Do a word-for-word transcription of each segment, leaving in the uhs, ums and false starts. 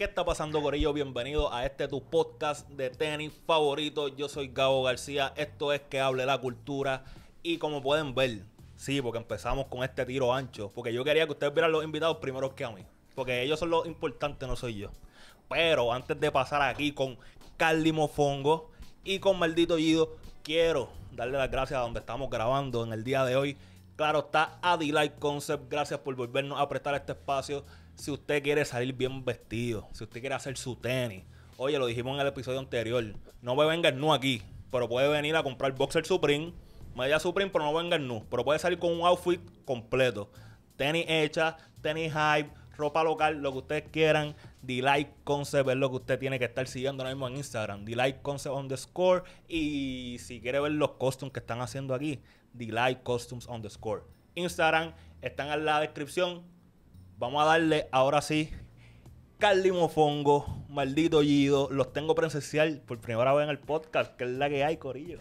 ¿Qué está pasando, corillo? Bienvenido a este tu podcast de tenis favorito. Yo soy Gabo García, esto es Que Hable la Cultura. Y como pueden ver, sí, porque empezamos con este tiro ancho, porque yo quería que ustedes vieran los invitados primero que a mí, porque ellos son los importantes, no soy yo. Pero antes de pasar aquí con Carli Mofongo y con Maldito Gedo, quiero darle las gracias a donde estamos grabando en el día de hoy. Claro está, a Delight Concept, gracias por volvernos a prestar este espacio. Si usted quiere salir bien vestido, si usted quiere hacer su tenis, oye, lo dijimos en el episodio anterior, no me vengas nu aquí, pero puede venir a comprar boxer Supreme, media Supreme, pero no vengas nu, pero puede salir con un outfit completo, tenis hecha, tenis hype, ropa local, lo que ustedes quieran. Delight Concept es lo que usted tiene que estar siguiendo ahora mismo en Instagram, Delight Concept underscore, y si quiere ver los costumes que están haciendo aquí, Delight Costumes underscore, Instagram, están en la descripción. Vamos a darle ahora sí, Carli Mofongo, Maldito Gedo, los tengo presencial por primera vez en el podcast, que es la que hay, corillo.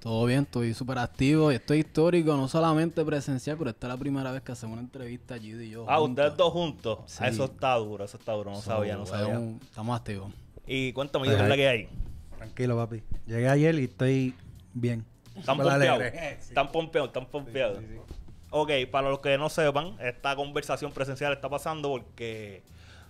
Todo bien, estoy súper activo y estoy histórico, no solamente presencial, pero esta es la primera vez que hacemos una entrevista Gedo y yo. Ah, ustedes dos juntos. Sí. Eso está duro, eso está duro, no so, sabía, no sabía. Un, estamos activos. Y cuéntame, ¿qué es la que hay? Tranquilo, papi. Llegué ayer y estoy bien. Están pompeados, están pompeados, están pompeados. Sí, sí, sí. Ok, para los que no sepan, esta conversación presencial está pasando porque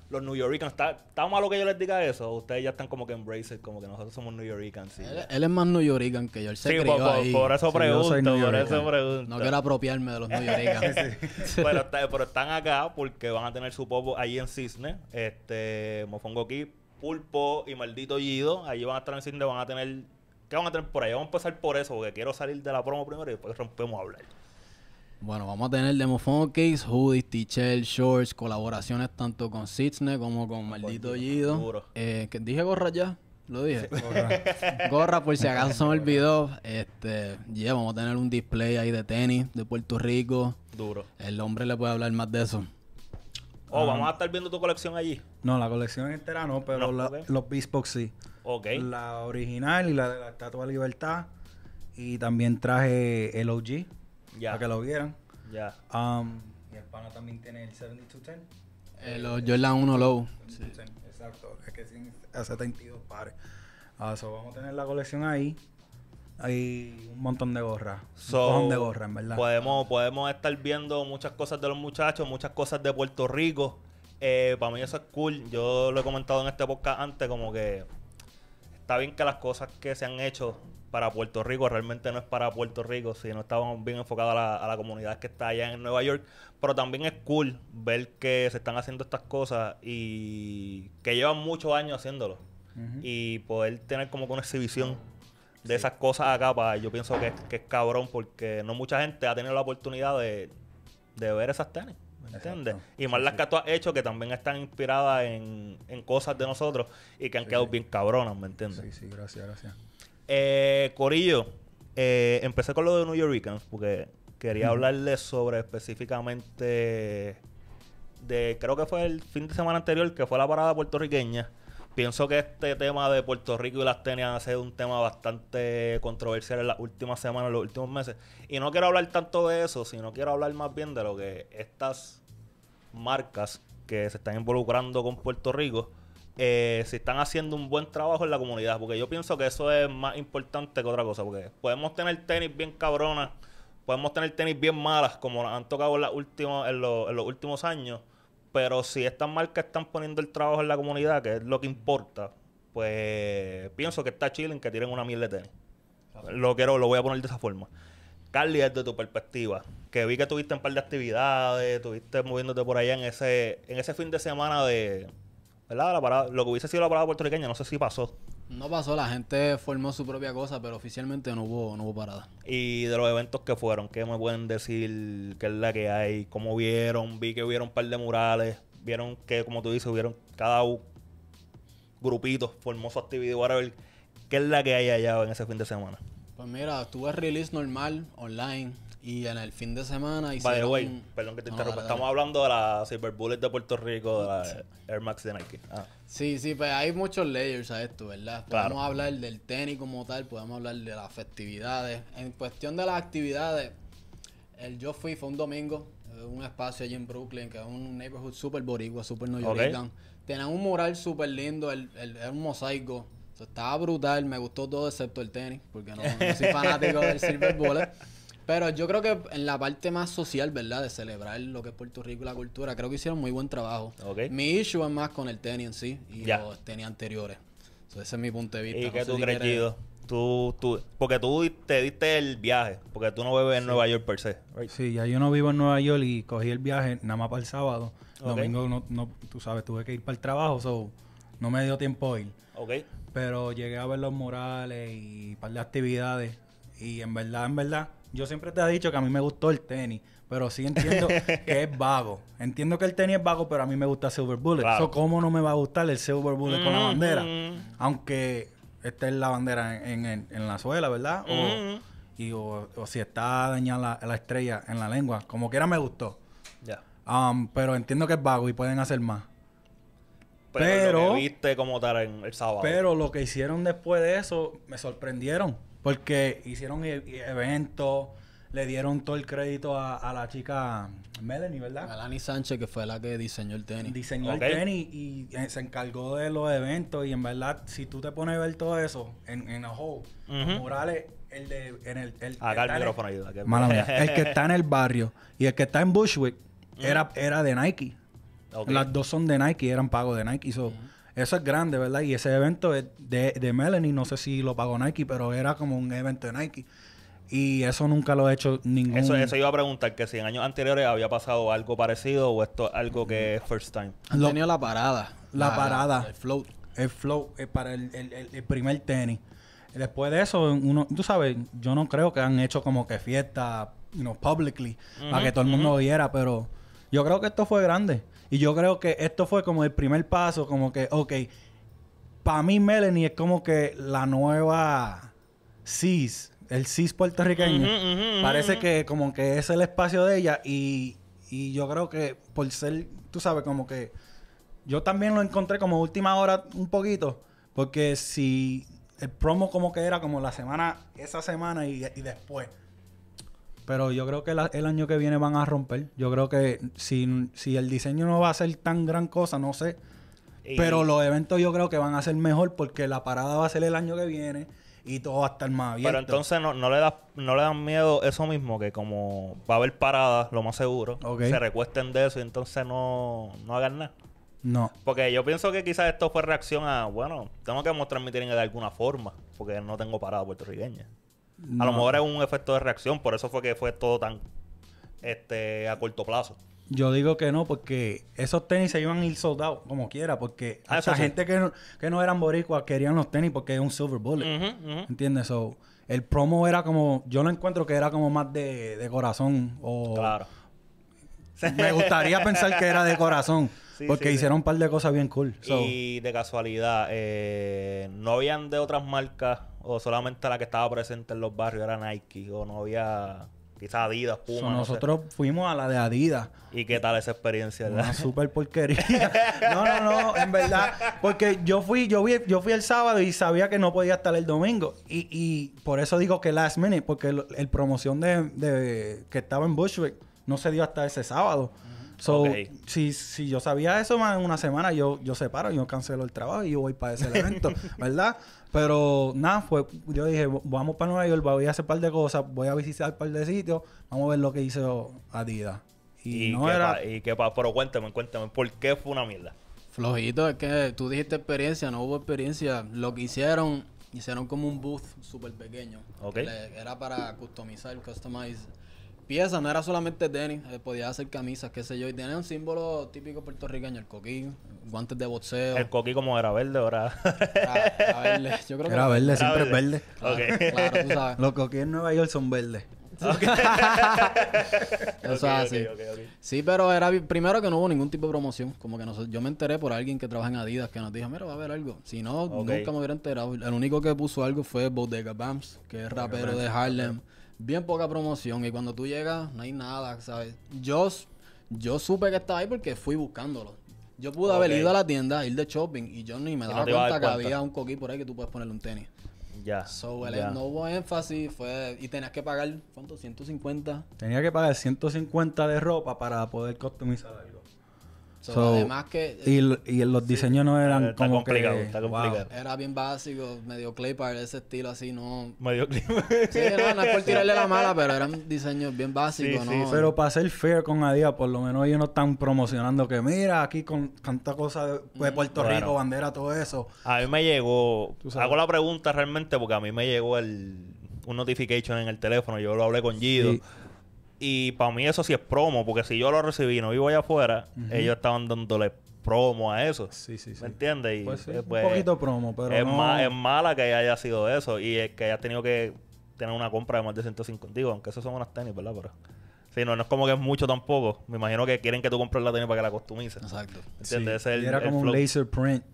los New Yorkers, ¿está, está malo que yo les diga eso? Ustedes ya están como que embraced, como que nosotros somos New Yorkers. ¿Sí? Él, él es más New Yorker que yo, él se sí, crió por, ahí. Por eso sí, pregunto, por Yorker. eso pregunto. No quiero apropiarme de los New Yorkers. pero, pero están acá porque van a tener su popo ahí en Cisne, este, Mofongo Kicks, Pulpo y Maldito Gedo. Allí van a estar en Cisne, van a tener, ¿qué van a tener por ahí? Vamos a empezar por eso, porque quiero salir de la promo primero y después rompemos a hablar. Bueno, vamos a tener de Mofongo Kicks, hoodies, t-shirts, shorts, colaboraciones tanto con Cisne como con Maldito Gedo. Eh, ¿Dije gorra ya? ¿Lo dije? Sí, gorra. Gorra, por si acaso se me olvidó. Este, yeah, vamos a tener un display ahí de tenis de Puerto Rico. Duro. El hombre le puede hablar más de eso. Oh, um, ¿vamos a estar viendo tu colección allí? No, la colección entera no, pero no, la, okay. Los Beast Box sí. Ok. La original y la de la Estatua de Libertad. Y también traje el O G. Yeah. Para que lo vieran. Ya. Yeah. Um, y el pana también tiene el setenta y dos diez. El eh, Jordan uno low. Sí. Exacto. Es que sin setenta y dos pares. Uh, so vamos a tener la colección ahí. Hay un montón de gorras. So, un montón de gorras, en verdad. Podemos, podemos estar viendo muchas cosas de los muchachos, muchas cosas de Puerto Rico. Eh, para mí eso es cool. Yo lo he comentado en este podcast antes, como que está bien que las cosas que se han hecho para Puerto Rico, realmente no es para Puerto Rico, sino estamos bien enfocados a la, a la comunidad que está allá en Nueva York, pero también es cool ver que se están haciendo estas cosas y que llevan muchos años haciéndolo, uh-huh. Y poder tener como que una exhibición de sí. Esas cosas acá, para, yo pienso que, que es cabrón, porque no mucha gente ha tenido la oportunidad de, de ver esas tenis, ¿me entiendes? Y más sí, las que tú has hecho, que también están inspiradas en, en cosas de nosotros y que han sí. Quedado bien cabronas, ¿me entiendes? Sí, sí, gracias, gracias. Eh, Corillo, eh, empecé con lo de New Yorkers porque quería hablarles sobre específicamente de, creo que fue el fin de semana anterior, que fue la parada puertorriqueña. Pienso que este tema de Puerto Rico y las tenis ha sido un tema bastante controversial en las últimas semanas, en los últimos meses. Y no quiero hablar tanto de eso, sino quiero hablar más bien de lo que estas marcas que se están involucrando con Puerto Rico Eh, si están haciendo un buen trabajo en la comunidad, porque yo pienso que eso es más importante que otra cosa, porque podemos tener tenis bien cabronas, podemos tener tenis bien malas, como nos han tocado en, las últimas, en, los, en los últimos años, pero si estas marcas están poniendo el trabajo en la comunidad, que es lo que importa, pues pienso que está chilling que tiren una mierda de tenis. Lo quiero, lo voy a poner de esa forma. Carli, desde tu perspectiva, que vi que tuviste un par de actividades, estuviste moviéndote por allá en ese, en ese fin de semana de... ¿verdad? La parada, lo que hubiese sido la parada puertorriqueña, no sé si pasó. No pasó, la gente formó su propia cosa, pero oficialmente no hubo, no hubo parada. Y de los eventos que fueron, ¿qué me pueden decir? ¿Qué es la que hay? ¿Cómo vieron? Vi que hubieron un par de murales. Vieron que, como tú dices, hubieron cada grupito, formó su actividad, whatever. ¿Qué es la que hay allá en ese fin de semana? Pues mira, tuve release normal, online. Y en el fin de semana... By the way, un... perdón que te no, interrumpa. Dale, dale. Estamos hablando de la Silver Bullet de Puerto Rico, de la Air Max de Nike. Ah. Sí, sí, pues hay muchos layers a esto, ¿verdad? Podemos claro. hablar del tenis como tal, podemos hablar de las festividades. En cuestión de las actividades, el yo fui, fue un domingo. un espacio allí en Brooklyn, que es un neighborhood súper boricua, súper neoyorquino. Okay. Tenían un mural súper lindo, el, el, el, un mosaico. Entonces, estaba brutal, me gustó todo excepto el tenis, porque no, no soy fanático del Silver Bullet. Pero yo creo que en la parte más social, ¿verdad? De celebrar lo que es Puerto Rico y la cultura, creo que hicieron muy buen trabajo. Okay. Mi issue es más con el tenis en sí y yeah. los tenis anteriores. Entonces, ese es mi punto de vista. ¿Y no qué tú si crees, Guido? Tú, tú, porque tú te diste el viaje, porque tú no vives en sí. Nueva York per se. Right. Sí, ya yo no vivo en Nueva York y cogí el viaje nada más para el sábado. Okay. Domingo, no, no, tú sabes, tuve que ir para el trabajo, so no me dio tiempo ir. Okay. Pero llegué a ver los murales y un par de actividades. Y en verdad, en verdad, yo siempre te he dicho que a mí me gustó el tenis, pero sí entiendo que es vago. Entiendo que el tenis es vago, pero a mí me gusta Silver Bullet. Claro. So, ¿cómo no me va a gustar el Silver Bullet mm-hmm. con la bandera? Aunque... esta es la bandera en, en, en la suela, ¿verdad? O, mm-hmm. y, o, o si está dañada la, la estrella en la lengua. Como quiera me gustó. Ya. Yeah. Um, pero entiendo que es vago y pueden hacer más. Pero, pero lo que viste como tal en el sábado. Pero lo que hicieron después de eso me sorprendieron. Porque hicieron e eventos, le dieron todo el crédito a, a la chica Melanie, ¿verdad? A Lani Sánchez, que fue la que diseñó el tenis. Diseñó okay. el tenis y eh, se encargó de los eventos. Y en verdad, si tú te pones a ver todo eso en, en a whole, uh -huh. Morales, el de... En el, el, acá el, el micrófono ayuda. El, el que está en el barrio y el que está en Bushwick uh -huh. era, era de Nike. Okay. Las dos son de Nike, eran pagos de Nike. So, uh -huh. Eso es grande, ¿verdad? Y ese evento de, de, de Melanie, no sé si lo pagó Nike, pero era como un evento de Nike. Y eso nunca lo ha hecho ningún... Eso, eso iba a preguntar, que si en años anteriores había pasado algo parecido o esto es algo que es first time. Han lo, tenido la parada. La, la parada. El float. El float eh, para el, el, el primer tenis. Después de eso, uno, tú sabes, yo no creo que han hecho como que fiesta, you know, publicly, uh-huh, para que todo el mundo uh-huh. viera, pero yo creo que esto fue grande. Y yo creo que esto fue como el primer paso, como que, ok, para mí Melanie es como que la nueva Cis... el cis puertorriqueño. Uh -huh, uh -huh, uh -huh. Parece que como que es el espacio de ella y, y yo creo que por ser, tú sabes, como que yo también lo encontré como última hora un poquito, porque si el promo como que era como la semana, esa semana y, y después. Pero yo creo que la, el año que viene van a romper. Yo creo que si, si el diseño no va a ser tan gran cosa, no sé. Y... pero los eventos yo creo que van a ser mejor porque la parada va a ser el año que viene. Y todo va a estar más abierto. Pero entonces no, no le da, no le dan miedo eso mismo, que como va a haber paradas, lo más seguro, okay. se recuesten de eso y entonces no, no hagan nada. No. Porque yo pienso que quizás esto fue reacción a, bueno, tengo que mostrar mi tenis de alguna forma, porque no tengo parada puertorriqueña. No. A lo mejor es un efecto de reacción, por eso fue que fue todo tan este a corto plazo. Yo digo que no, porque esos tenis se iban a ir soldados como quiera, porque ah, hasta sí. gente que no, que no eran boricuas querían los tenis porque es un Silver Bullet. Uh-huh, uh-huh. ¿Entiendes? So, el promo era como... yo lo encuentro que era como más de, de corazón. O claro. Me gustaría pensar que era de corazón. Sí, porque sí, hicieron sí. un par de cosas bien cool. So, y de casualidad, eh, ¿no habían de otras marcas o solamente la que estaba presente en los barrios era Nike o no había...? Quizás Adidas, Puma. So, nosotros no sé. fuimos a la de Adidas. ¿Y qué tal esa experiencia? ¿Verdad? Una súper porquería. No, no, no. En verdad. Porque yo fui, yo vi, yo fui el sábado y sabía que no podía estar el domingo. Y, y por eso digo que last minute. Porque el, el promoción de, de que estaba en Bushwick no se dio hasta ese sábado. Mm. So, okay. si, si yo sabía eso más en una semana, yo, yo separo, yo cancelo el trabajo y yo voy para ese evento. ¿Verdad? Pero nada, fue, yo dije, vamos para Nueva York, voy a hacer un par de cosas, voy a visitar un par de sitios, vamos a ver lo que hizo Adidas. Y, ¿Y no qué era... Pa, y qué pa, pero cuéntame, cuéntame, ¿por qué fue una mierda? Flojito, es que tú dijiste experiencia, no hubo experiencia. Lo que hicieron, hicieron como un booth súper pequeño. Okay. Le, era para customizar, customize piezas, no era solamente tenis, eh, podía hacer camisas, qué sé yo. Y tenía un símbolo típico puertorriqueño, el coquí, guantes de boxeo. ¿El coquí como era verde o era...? Era, era verde, yo creo que... Era verde, era siempre verde. Es verde. Okay. Claro, claro, tú sabes. Los coquí en Nueva York son verdes. Okay. Eso es okay, así. Okay, okay, okay. Sí, pero era... primero que no hubo ningún tipo de promoción. Como que no, yo me enteré por alguien que trabaja en Adidas que nos dijo, mira, va a haber algo. Si no, okay. nunca me hubiera enterado. El único que puso algo fue Bodega Bamz, que es rapero de Harlem. Okay. Bien poca promoción. Y cuando tú llegas, no hay nada, ¿sabes? Yo, yo supe que estaba ahí porque fui buscándolo. Yo pude okay. haber ido a la tienda, ir de shopping, y yo ni me daba no cuenta, cuenta que había un coquí por ahí que tú puedes ponerle un tenis. Ya. So, el ya. no hubo énfasis fue, y tenías que pagar, ¿cuánto? ciento cincuenta. Tenía que pagar ciento cincuenta de ropa para poder customizar algo. So, so, además que... Y, y los diseños sí, no eran está como complicado, que... Está complicado. Wow. Era bien básico, medio Clipper, ese estilo así, no... Medio Clipper. Sí, no, no es por tirarle la mala, pero eran diseños bien básicos, sí, ¿no? Sí, pero para ser fair con Adidas, por lo menos ellos no están promocionando que mira, aquí con tanta cosa de pues, mm, Puerto claro. Rico, bandera, todo eso. A mí me llegó... Hago la pregunta realmente porque a mí me llegó el... un notification en el teléfono. Yo lo hablé con Gido. Sí. Y para mí eso sí es promo, porque si yo lo recibí y no vivo allá afuera, uh-huh. ellos estaban dándole promo a eso. Sí, sí, sí. ¿Me entiendes? Y, pues, sí, eh, pues, un poquito promo, pero es, no... ma es mala que haya sido eso y es que haya tenido que tener una compra de más de ciento cincuenta. Digo, aunque eso son unas tenis, ¿verdad? Pero... Sí, no, no es como que es mucho tampoco. Me imagino que quieren que tú compres la tenis para que la customices. Exacto. ¿Entiendes? Sí. Ese es el, era como el un laser print.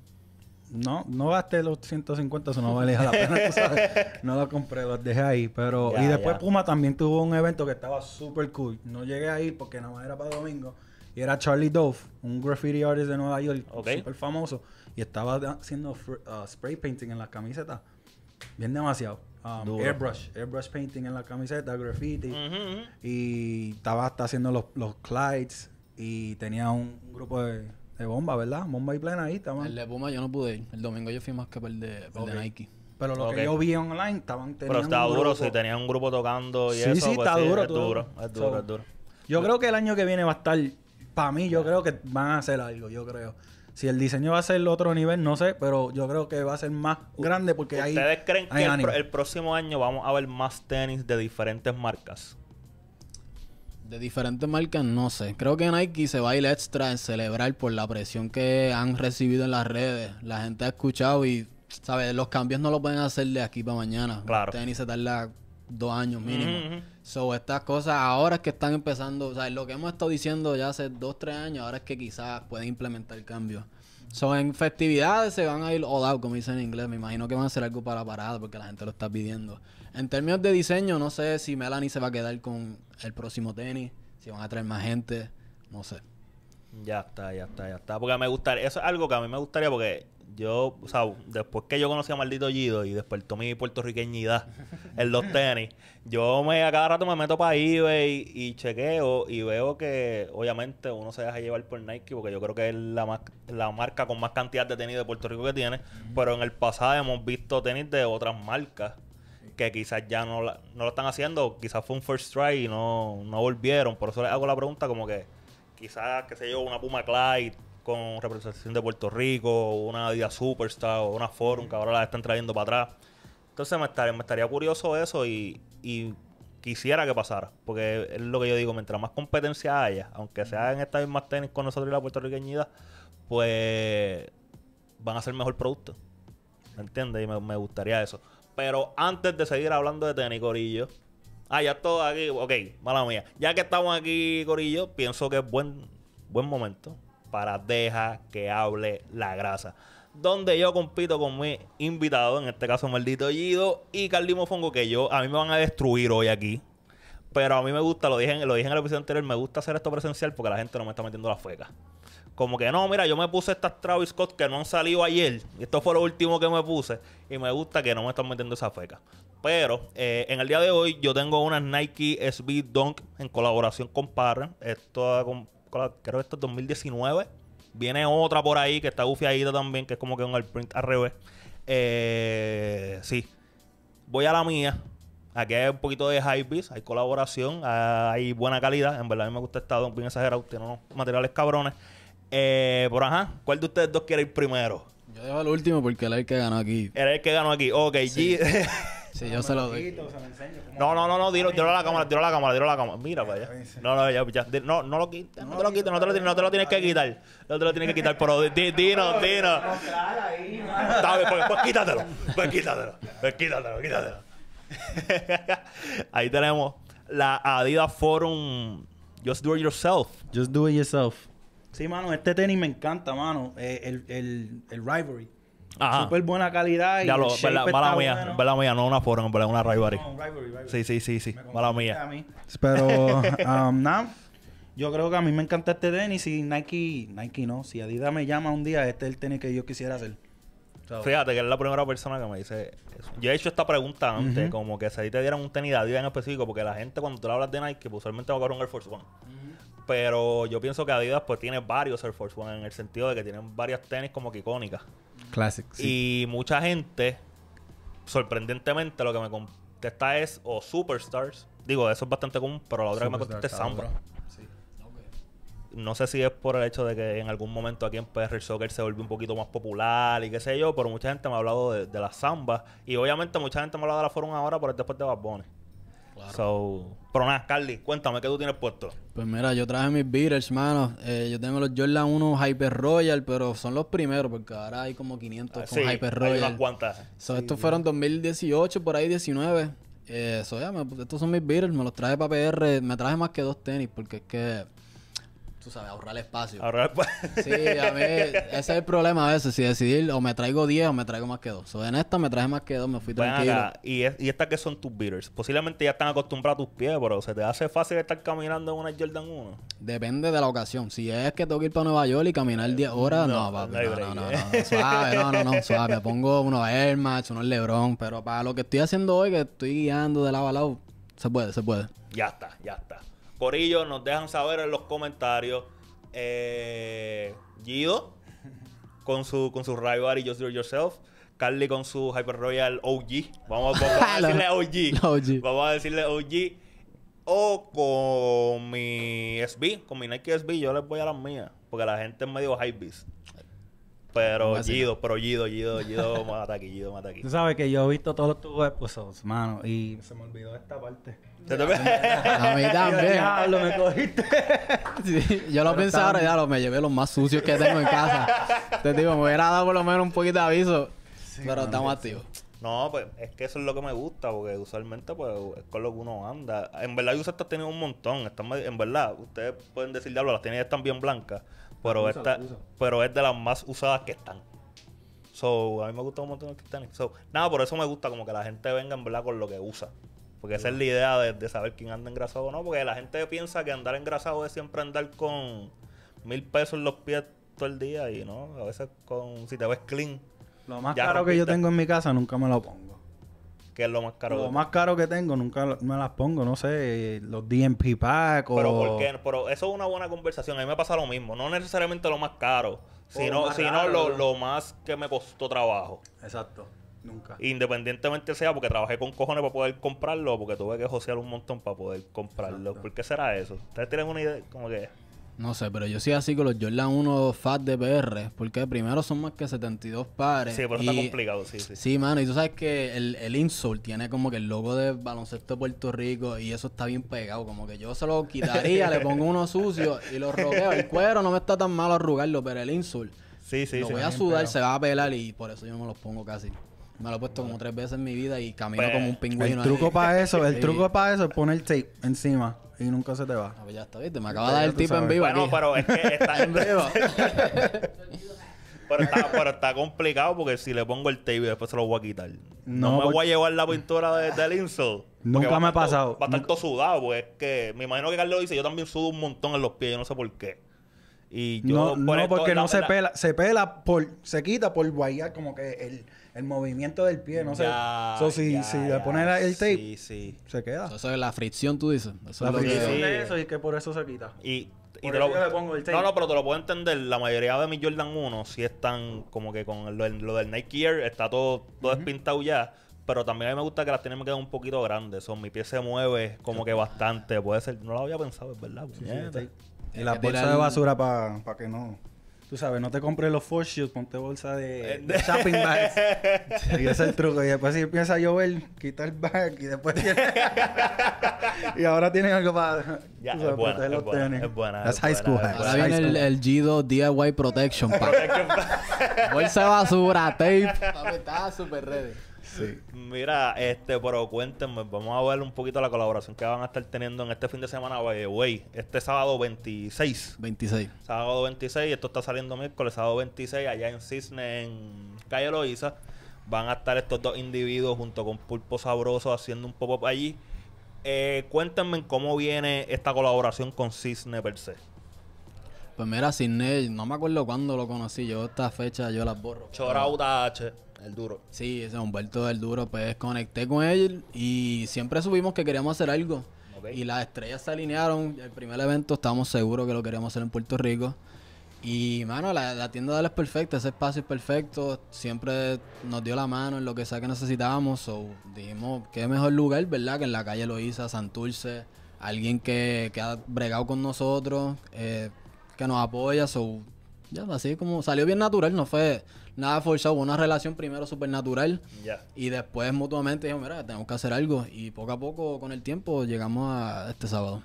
No, no gasté los ciento cincuenta, eso no vale la pena, tú sabes. No lo compré, los dejé ahí. Pero ya, y después ya. Puma también tuvo un evento que estaba súper cool. No llegué ahí porque nada más era para domingo. Y era Charlie Dove, un graffiti artist de Nueva York, okay. súper famoso. Y estaba haciendo uh, spray painting en las camisetas. Bien demasiado. Um, airbrush, airbrush painting en las camisetas, graffiti. Uh -huh, uh -huh. Y estaba hasta haciendo los, los Clydes. Y tenía un grupo de... De bomba, ¿verdad? Bomba y plena ahí, estaban. El de Puma yo no pude ir. El domingo yo fui más que por el de, por okay. de Nike. Pero lo okay. que yo vi online estaban teniendo. Pero estaba duro, si tenían un grupo tocando y sí, eso. Sí, sí, pues está sí, duro, es duro, duro. Es duro, so, es duro. Yo creo que el año que viene va a estar. Para mí, yo creo que van a hacer algo, yo creo. Si el diseño va a ser otro nivel, no sé, pero yo creo que va a ser más grande porque ¿ustedes hay. ¿Ustedes creen hay que el, pro, el próximo año vamos a ver más tenis de diferentes marcas? De diferentes marcas, no sé. Creo que Nike se va a ir extra en celebrar por la presión que han recibido en las redes. La gente ha escuchado y, ¿sabes? Los cambios no los pueden hacer de aquí para mañana. Claro. El tenis se tarda dos años mínimo. Mm-hmm. So, estas cosas ahora es que están empezando. O sea, lo que hemos estado diciendo ya hace dos, tres años, ahora es que quizás pueden implementar cambios. So, en festividades se van a ir all out, como dicen en inglés. Me imagino que van a hacer algo para Parada porque la gente lo está pidiendo. En términos de diseño, no sé si Melanie se va a quedar con el próximo tenis, si van a traer más gente, no sé. Ya está, ya está, ya está. Porque me gustaría, eso es algo que a mí me gustaría porque yo, o sea, después que yo conocí a Maldito Gedo y despertó mi puertorriqueñidad en los tenis, yo me a cada rato me meto para eBay y, y chequeo y veo que obviamente uno se deja llevar por Nike porque yo creo que es la, ma la marca con más cantidad de tenis de Puerto Rico que tiene, mm-hmm. pero en el pasado hemos visto tenis de otras marcas que quizás ya no, la, no lo están haciendo, quizás fue un first try y no, no volvieron. Por eso les hago la pregunta como que quizás, qué sé yo, una Puma Clyde con representación de Puerto Rico, una Adidas Superstar o una Forum que ahora la están trayendo para atrás. Entonces me estaría, me estaría curioso eso y, y quisiera que pasara. Porque es lo que yo digo, mientras más competencia haya, aunque sea en estas mismas tenis con nosotros y la puertorriqueñidad, pues van a ser mejor producto. ¿Me entiendes? Y me, me gustaría eso. Pero antes de seguir hablando de tenis, corillo. Ah, ya todo aquí. Ok, mala mía. Ya que estamos aquí, corillo, pienso que es buen, buen momento para Deja Que Hable la Grasa. Donde yo compito con mi invitado, en este caso Maldito Gedo y Carli Mofongo, que yo, a mí me van a destruir hoy aquí. Pero a mí me gusta, lo dije, lo dije en el episodio anterior, me gusta hacer esto presencial porque la gente no me está metiendo la feca. Como que no, mira, yo me puse estas Travis Scott que no han salido ayer. Esto fue lo último que me puse. Y me gusta que no me están metiendo esa feca. Pero eh, en el día de hoy yo tengo unas Nike S B Dunk en colaboración con Parra. Esto con, con, creo que esto es dos mil diecinueve. Viene otra por ahí que está gufiadita también, que es como que con el print al revés. Eh, sí. Voy a la mía. Aquí hay un poquito de hypebeast, hay colaboración, hay buena calidad. En verdad a mí me gusta esta Dunk bien exagerado. Tiene unos materiales cabrones. Eh, pero ajá, ¿cuál de ustedes dos quiere ir primero? Yo dejo al último porque él es el que ganó aquí. Él es el que ganó aquí, ok. Sí, G sí yo se lo doy. No, no, no, no, dilo, dilo a la cámara, dilo a la cámara, dilo a la cámara. Mira para allá. No, no, ya, ya, no, no lo quites, no te lo quites, no te lo, no te lo tienes que quitar. No te lo tienes que quitar, pero di, dino, dino. Pues, pues quítatelo, pues quítatelo, pues quítatelo, quítatelo. Ahí tenemos la Adidas Forum Just Do It Yourself. Just Do It Yourself. Sí, mano, este tenis me encanta, mano. El, el, el Rivalry. Ajá. Súper buena calidad. Y ya lo, verdad, mala mía, bueno. verdad mía, no una Forum, pero una Rivalry. No, Rivalry, Rivalry. Sí, sí, sí, sí. Mala mía. Mí. Pero, um, nada, yo creo que a mí me encanta este tenis. Si Nike, Nike no, si Adidas me llama un día, este es el tenis que yo quisiera hacer. So. Fíjate que es la primera persona que me dice eso. Yo he hecho esta pregunta antes, uh-huh. como que si te dieran un tenis de Adidas en específico, porque la gente cuando tú le hablas de Nike, pues usualmente va a coger un Air Force One. Uh-huh. Pero yo pienso que Adidas pues tiene varios Air Force One en el sentido de que tienen varias tenis como que icónicas. Classic, sí. Y mucha gente, sorprendentemente, lo que me contesta es o Superstars. Digo, eso es bastante común, pero la otra Superstar, que me contesta es Samba. No sé si es por el hecho de que en algún momento aquí en P R el soccer se volvió un poquito más popular y qué sé yo, pero mucha gente me ha hablado de, de las Zambas. Y obviamente mucha gente me ha hablado de la Forum ahora por el después de Bad Bunny. Claro. So, pero nada, Carli, cuéntame, ¿qué tú tienes puesto? Pues mira, yo traje mis Beatles, mano. Eh, yo tengo los Jordan uno Hyper Royal, pero son los primeros, porque ahora hay como quinientos ah, con sí, Hyper Royal. Hay unas cuantas. So, sí, estos fueron dos mil dieciocho, por ahí diecinueve. Eh, so, ya, me, estos son mis Beatles, me los traje para P R. Me traje más que dos tenis, porque es que... Tú sabes, ahorrar espacio. Ahorrar espacio. Sí, a mí ese es el problema a veces. Si decidir o me traigo diez o me traigo más que dos. So, en esta me traje más que dos, me fui tranquilo. Acá, y, es, y estas que son tus beaters. Posiblemente ya están acostumbrados a tus pies, pero ¿se te hace fácil estar caminando en una Jordan uno? Depende de la ocasión. Si es que tengo que ir para Nueva York y caminar diez horas, no, no, papi, no, no, no, no, no. Suave, no, no, no, suave. Me pongo unos Air Max, unos Lebron. Pero para lo que estoy haciendo hoy, que estoy guiando de lado a lado, se puede, se puede. Ya está, ya está. Corillo, nos dejan saber en los comentarios. Eh, Guido con su, con su Rivalry Just Do It Yourself. Carli con su Hyper Royal O G. Vamos, vamos a decirle O G. O G. Vamos a decirle O G. O con mi S B, con mi Nike S B, yo les voy a las mías. Porque la gente es medio hypebeast. Pero Guido, pero Guido, Guido, Guido, mata aquí, Guido, mata aquí. Tú sabes que yo he visto todos tus episodios, mano, y se me olvidó esta parte. ¿Te te... A mí también. Diablo, me cogiste. Sí, yo lo pensaba ahora, ya lo me llevé los más sucios que tengo en casa. Te digo, me hubiera dado por lo menos un poquito de aviso, sí, pero estamos activos. No, pues es que eso es lo que me gusta, porque usualmente pues es con lo que uno anda. En verdad, yo ustedes tienen un montón. Están, en verdad, ustedes pueden decir, diablo, las tienen están bien blancas. Pero usa, esta, usa. pero es de las más usadas que están. So, a mí me gusta un montón los Titanic. So, nada, por eso me gusta como que la gente venga en verdad con lo que usa. Porque sí, esa es la idea de, de saber quién anda engrasado o no. Porque la gente piensa que andar engrasado es siempre andar con mil pesos en los pies todo el día. Y no, a veces con si te ves clean. Lo más caro rompiste. Que yo tengo en mi casa nunca me lo pongo. ¿Qué es lo más caro? Lo más caro que tengo, nunca me las pongo, no sé, los D M P Pack o... Pero ¿por qué? Pero eso es una buena conversación, a mí me pasa lo mismo, no necesariamente lo más caro, sino, más sino raro, lo, ¿no? lo más que me costó trabajo. Exacto, nunca. Independientemente sea porque trabajé con cojones para poder comprarlo o porque tuve que josear un montón para poder comprarlo. Exacto. ¿Por qué será eso? ¿Ustedes tienen una idea? ¿Cómo que es? No sé, pero yo soy así con los Jordan uno Fat de P R, porque primero son más que setenta y dos pares. Sí, pero y, está complicado, sí, sí. Sí, mano, y tú sabes que el, el insole tiene como que el logo de baloncesto de Puerto Rico y eso está bien pegado, como que yo se lo quitaría, le pongo uno sucio y lo roqueo. El cuero no me está tan malo arrugarlo, pero el insole sí, sí, lo sí, voy a sudar, pegado. Se va a pelar y por eso yo no me los pongo casi. Me lo he puesto como tres veces en mi vida y camino pues, como un pingüino. El truco para eso, el sí. truco para eso es poner tape encima y nunca se te va. Ah, pues ya está, viste, me acaba de dar el tip en vivo. Bueno, aquí. Pero es que está en vivo. pero, está, pero está complicado porque si le pongo el tape y después se lo voy a quitar. No, no me porque... voy a llevar la pintura de, del insole. Nunca me ha pasado. Va a estar todo sudado, pues es que me imagino que Carlos dice, yo también sudo un montón en los pies, yo no sé por qué. Y yo no, por no esto, porque la, no se la, pela, se pela por, se quita por guayar como que el, el movimiento del pie, no sé. So, si ya, si ya, le pones el tape, sí, sí. se queda. Eso, eso es la fricción, tú dices. Eso la es fricción que... sí. de eso y que por eso se quita. Y, y te lo, le pongo el tape. No, no, pero te lo puedo entender. La mayoría de mis Jordan uno sí están como que con lo, lo del Nike Air está todo, todo uh-huh. despintado ya. Pero también a mí me gusta que las tenis me quedan un poquito grandes. Son mi pie se mueve como que bastante. Puede ser, no lo había pensado, es verdad. Sí, sí, y las bolsas de basura para pa que no... Tú sabes, no te compres los four shoes, ponte bolsa de, de shopping bags. Y ese es el truco. Y después si empieza a llover, quita el bag y después... y ahora tienes algo para... Ya, es buena, es buena, es buena. That's high school. Ahora viene el, el Gedo D I Y Protection Pack. Bolsa de basura, tape. Está súper ready. Sí. Mira, este, pero cuéntenme, vamos a ver un poquito la colaboración que van a estar teniendo en este fin de semana, by the way. Este sábado veintiséis. veintiséis. Sábado veintiséis, esto está saliendo miércoles, sábado veintiséis, allá en Cisne, en Calle Loíza. Van a estar estos dos individuos junto con Pulpo Sabroso haciendo un pop-up allí. Eh, cuéntenme cómo viene esta colaboración con Cisne per se. Pues mira, Cisne, no me acuerdo cuándo lo conocí. Yo esta fecha yo las borro. Chorauta H, el duro. Sí, ese Humberto el duro. Pues conecté con él y siempre supimos que queríamos hacer algo. Okay. Y las estrellas se alinearon. El primer evento estábamos seguros que lo queríamos hacer en Puerto Rico. Y, mano, la, la tienda de él es perfecta, ese espacio es perfecto. Siempre nos dio la mano en lo que sea que necesitábamos. So, dijimos, qué mejor lugar, ¿verdad? Que en la calle Loíza, Santurce. Alguien que, que ha bregado con nosotros, eh, que nos apoya. So, ya, así como salió bien natural, no fue nada forzado. Hubo una relación primero súper natural. Yeah. Y después mutuamente dijimos, mira, tenemos que hacer algo. Y poco a poco, con el tiempo, llegamos a este sábado.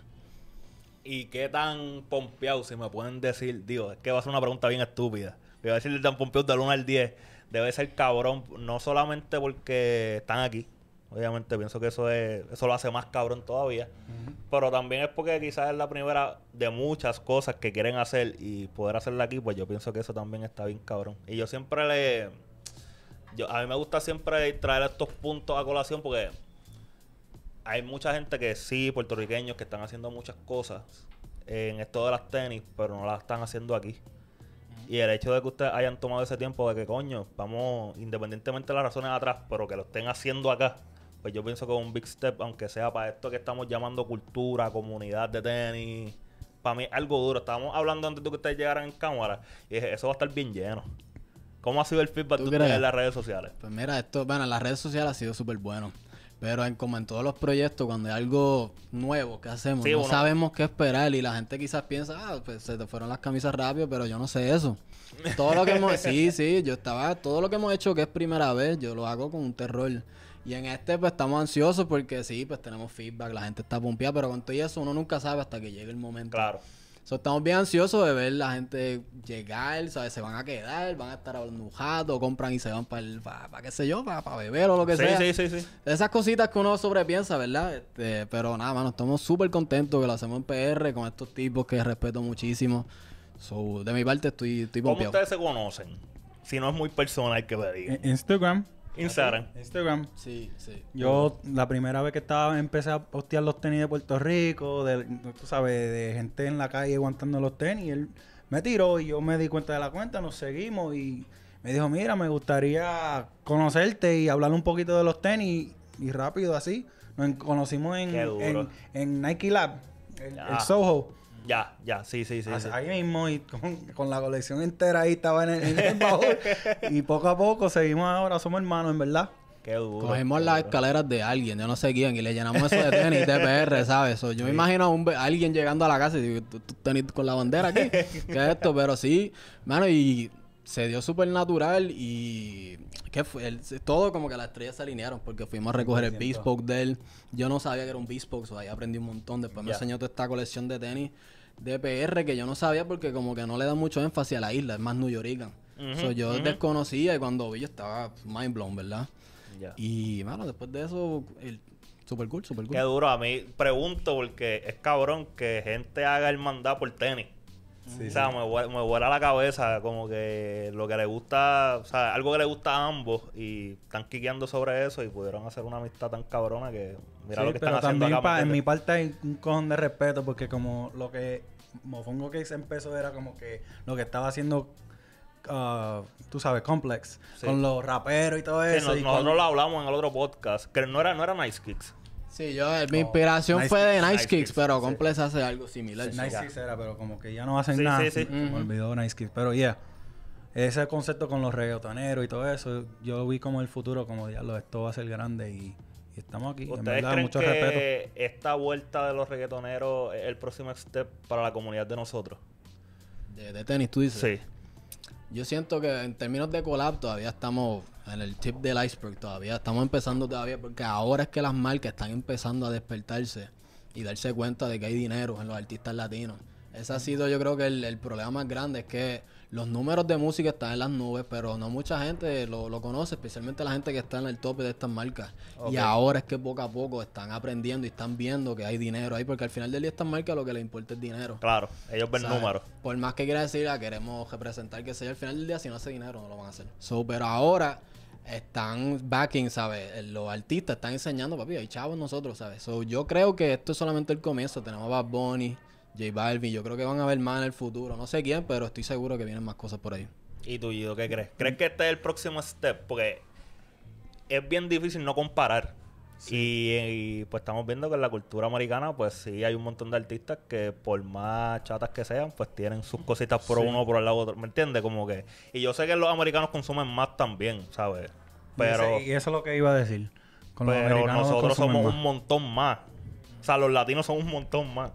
¿Y qué tan pompeado, si me pueden decir? Digo, es que va a ser una pregunta bien estúpida. Voy a decirle tan pompeado del uno al diez. Debe ser cabrón, no solamente porque están aquí. Obviamente pienso que eso es eso lo hace más cabrón todavía. Uh-huh. Pero también es porque quizás es la primera de muchas cosas que quieren hacer y poder hacerla aquí, pues yo pienso que eso también está bien cabrón. Y yo siempre le... Yo, a mí me gusta siempre traer estos puntos a colación porque... Hay mucha gente que sí, puertorriqueños, que están haciendo muchas cosas en esto de las tenis, pero no las están haciendo aquí. Y el hecho de que ustedes hayan tomado ese tiempo de que, coño, vamos, independientemente de las razones atrás, pero que lo estén haciendo acá, pues yo pienso que es un big step, aunque sea para esto que estamos llamando cultura, comunidad de tenis. Para mí es algo duro. Estábamos hablando antes de que ustedes llegaran en cámara y dije, eso va a estar bien lleno. ¿Cómo ha sido el feedback de ustedes en las redes sociales? Pues mira, esto, bueno, en las redes sociales ha sido súper bueno. Pero en, como en todos los proyectos, cuando hay algo nuevo que hacemos, sí, no bueno. sabemos qué esperar. Y la gente quizás piensa, ah, pues se te fueron las camisas rápido, pero yo no sé eso. Todo lo que hemos... sí, sí, yo estaba... Todo lo que hemos hecho que es primera vez, yo lo hago con un terror. Y en este, pues, estamos ansiosos porque sí, pues, tenemos feedback, la gente está pompeada. Pero con todo eso, uno nunca sabe hasta que llegue el momento. Claro. So, estamos bien ansiosos de ver la gente llegar, ¿sabes? Se van a quedar, van a estar hablando un jato, compran y se van para el... Para, para qué sé yo, para, para beber o lo que sí, sea. Sí, sí, sí. Esas cositas que uno sobrepiensa, ¿verdad? Este, pero nada, mano, estamos súper contentos que lo hacemos en P R con estos tipos que respeto muchísimo. So, de mi parte estoy, estoy pompeado. ¿Cómo ustedes se conocen? Si no es muy personal que me digan. Instagram. Instagram. Instagram. Sí, sí. Yo la primera vez que estaba empecé a postear los tenis de Puerto Rico, de, tú sabes, de gente en la calle aguantando los tenis. Él me tiró y yo me di cuenta de la cuenta, nos seguimos y me dijo, mira, me gustaría conocerte y hablar un poquito de los tenis. Y rápido así, nos conocimos en, en, en Nike Lab, en el Soho. Ya, ya, sí, sí, sí. Así, sí. Ahí mismo y con, con la colección entera ahí estaba en el, en el baúl. Y poco a poco seguimos ahora, somos hermanos, en verdad. Qué duro. Cogimos las escaleras de alguien, yo no sé quién, y le llenamos eso de tenis de P R, ¿sabes? So, yo sí. me imagino a un, alguien llegando a la casa y digo, tú tenis con la bandera aquí, ¿qué es esto? Pero sí, mano, y se dio súper natural y... que fue el, todo como que las estrellas se alinearon porque fuimos a recoger el Beast Box de él. Yo no sabía que era un Beast Box, o sea, ahí aprendí un montón. Después yeah. me enseñó toda esta colección de tenis de P R que yo no sabía porque como que no le da mucho énfasis a la isla, es más newyorrican. Uh-huh, so, yo uh-huh. desconocía y cuando vi yo estaba mind blown, ¿verdad? Yeah. Y, bueno, después de eso, el, super cool, super cool. Qué duro. A mí pregunto porque es cabrón que gente haga hermandad por tenis. Sí, o sea, sí. me, me vuela la cabeza como que lo que le gusta, o sea, algo que le gusta a ambos y están quiqueando sobre eso y pudieron hacer una amistad tan cabrona que mira sí, lo que están haciendo acá. Pa, en mi parte hay un cojón de respeto porque como lo que Mofongo Kicks empezó era como que lo que estaba haciendo, uh, tú sabes, Complex, sí. con los raperos y todo eso. Sí, y nosotros con... lo hablamos en el otro podcast, que no era, no era Nice Kicks. Sí, yo, mi oh, inspiración nice fue de Nice, nice Kicks, Kicks, pero Complex sí. hace algo similar. Sí, nice Kicks era, pero como que ya no hacen sí, nada. Sí, sí. Me, mm. me olvidó Nice Kicks. Pero yeah, ese concepto con los reggaetoneros y todo eso, yo lo vi como el futuro, como ya lo, esto va a ser grande y, y estamos aquí. En verdad, mucho respeto. ¿Ustedes creen que esta vuelta de los reggaetoneros es el próximo step para la comunidad de nosotros? De, de tenis, tú dices. Sí. Yo siento que en términos de collab todavía estamos en el tip del iceberg, todavía estamos empezando todavía porque ahora es que las marcas están empezando a despertarse y darse cuenta de que hay dinero en los artistas latinos. Ese ha sido yo creo que el, el problema más grande, es que los números de música están en las nubes, pero no mucha gente lo, lo conoce, especialmente la gente que está en el tope de estas marcas. Okay. Y ahora es que poco a poco están aprendiendo y están viendo que hay dinero ahí, porque al final del día estas marcas lo que les importa es dinero. Claro, ellos ven números. Por más que quieran decir, ah, queremos representar, que sea, al final del día si no hace dinero no lo van a hacer. So, pero ahora están backing, ¿sabes? Los artistas están enseñando, papi, hay chavos nosotros, ¿sabes? So, yo creo que esto es solamente el comienzo, tenemos a Bad Bunny. J Balvin. Yo creo que van a haber más en el futuro. No sé quién, pero estoy seguro que vienen más cosas por ahí. ¿Y tú, Guido, qué crees? ¿Crees que este es el próximo step? Porque es bien difícil no comparar. Sí. Y, y pues estamos viendo que en la cultura americana, pues sí hay un montón de artistas que por más chatas que sean, pues tienen sus cositas por sí. uno por el lado otro. ¿Me entiendes? Como que... Y yo sé que los americanos consumen más también, ¿sabes? Pero... Y eso es lo que iba a decir. Con pero nosotros somos más. un montón más. O sea, los latinos son un montón más.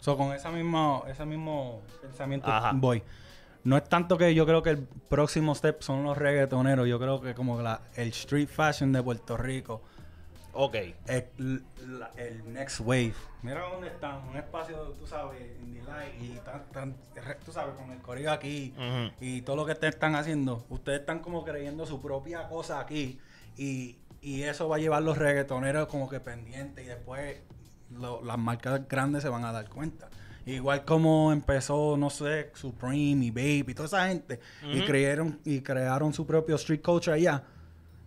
So, con ese mismo, ese mismo pensamiento Ajá. voy. No es tanto que yo creo que el próximo step son los reggaetoneros. Yo creo que como la, el street fashion de Puerto Rico. Ok. El, la, el next wave. Mira dónde están. Un espacio, tú sabes, en Delight. Y tan, tan, tú sabes, con el corrido aquí. Uh-huh. Y todo lo que te están haciendo. Ustedes están como creyendo su propia cosa aquí. Y, y eso va a llevar los reggaetoneros como que pendientes. Y después... Lo, las marcas grandes se van a dar cuenta. Igual como empezó, no sé, Supreme y Bape y toda esa gente. Uh-huh. Y crearon, y crearon su propio street culture allá.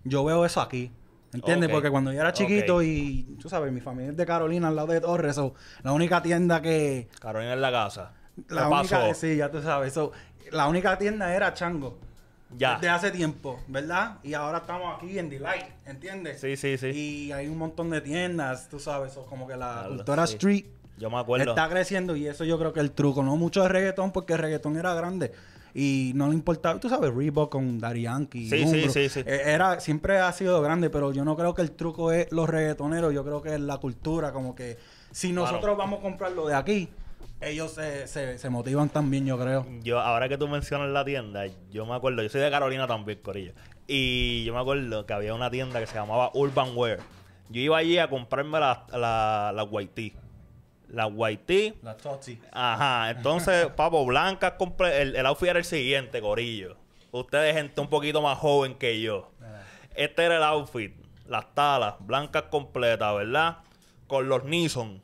Yo veo eso aquí. ¿Entiendes? Okay. Porque cuando yo era chiquito okay. y... Tú sabes, mi familia es de Carolina, al lado de Torres. So, la única tienda que... Carolina es la casa. La única... Pasó? Sí, ya tú sabes. So, la única tienda era Chango. Ya. Desde hace tiempo, ¿verdad? Y ahora estamos aquí en Delight, ¿entiendes? Sí, sí, sí. Y hay un montón de tiendas, tú sabes, eso, como que la claro, cultura sí. street yo me acuerdo. está creciendo y eso yo creo que el truco, no mucho de reggaetón porque el reggaetón era grande y no le importaba, tú sabes, Reebok con Daddy Yankee. Sí, Umbro, sí, sí, sí. Era, siempre ha sido grande, pero yo no creo que el truco es los reggaetoneros, yo creo que es la cultura, como que si nosotros claro. vamos a comprar lo de aquí... Ellos se, se, se motivan también, yo creo. Yo, ahora que tú mencionas la tienda, yo me acuerdo, yo soy de Carolina también, corillo. Y yo me acuerdo que había una tienda que se llamaba Urban Wear. Yo iba allí a comprarme las la, la white tee. Las white tee. Las toti. Ajá. Entonces, papo, blancas compré. El, el outfit era el siguiente, corillo. Ustedes, gente un poquito más joven que yo. Este era el outfit. Las talas, blancas completas, ¿verdad? Con los Nissan.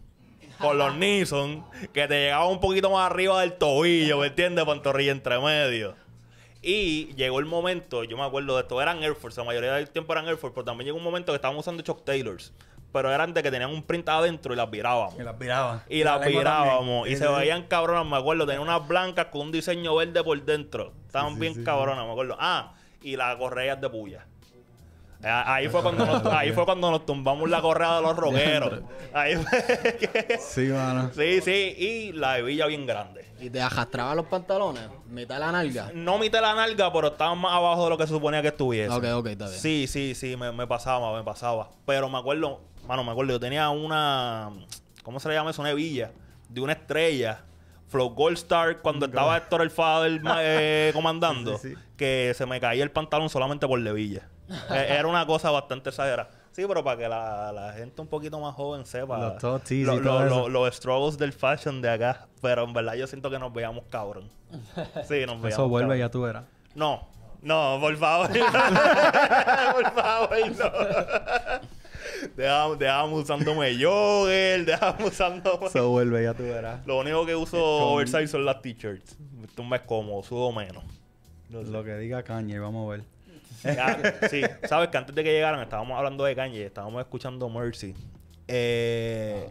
Con los Nissan, que te llegaba un poquito más arriba del tobillo, ¿me entiendes? Pantorrilla entre medio. Y llegó el momento, yo me acuerdo de esto, eran Air Force, la mayoría del tiempo eran Air Force, pero también llegó un momento que estaban usando Chuck Taylors, pero eran de que tenían un print adentro y las virábamos. Y las viraban. Y, y las la virábamos. Y sí, se sí. veían cabronas, me acuerdo. Tenían unas blancas con un diseño verde por dentro. Estaban sí, bien sí, cabronas, sí. me acuerdo. Ah, y las correas de puya. Ahí fue, cuando nos, ahí fue cuando nos tumbamos la correa de los rogueros. Ahí fue que... Sí, mano. Sí, sí. Y la hebilla bien grande. ¿Y te arrastraba los pantalones? ¿Mitad de la nalga? No mitad de la nalga, pero estaban más abajo de lo que se suponía que estuviese. Ok, ok, está bien. Sí, sí, sí. Me, me pasaba, me pasaba. Pero me acuerdo... Mano, me acuerdo. Yo tenía una... ¿Cómo se le llama eso? Una hebilla. De una estrella. Flow Gold Star. Cuando God. estaba Héctor el Fader eh, comandando. Sí, sí, sí. Que se me caía el pantalón solamente por la hebilla. Era una cosa bastante exagerada. Sí, pero para que la, la gente un poquito más joven sepa los, totis y lo, todo lo, eso. Lo, los struggles del fashion de acá. Pero en verdad yo siento que nos veíamos cabrón. Sí, nos veíamos Eso vuelve cabrón. Ya tú verás. No, no, por favor. No. Por favor, no. Dejamos, dejamos usándome yogurt, dejamos usándome... Eso vuelve, ya tú verás. Lo único que uso oversize son las t-shirts. Tú me cómodo, sudo menos. No sé. Lo que diga Kanye, vamos a ver. Ya, sí, sabes que antes de que llegaran estábamos hablando de Kanye, estábamos escuchando Mercy. Eh,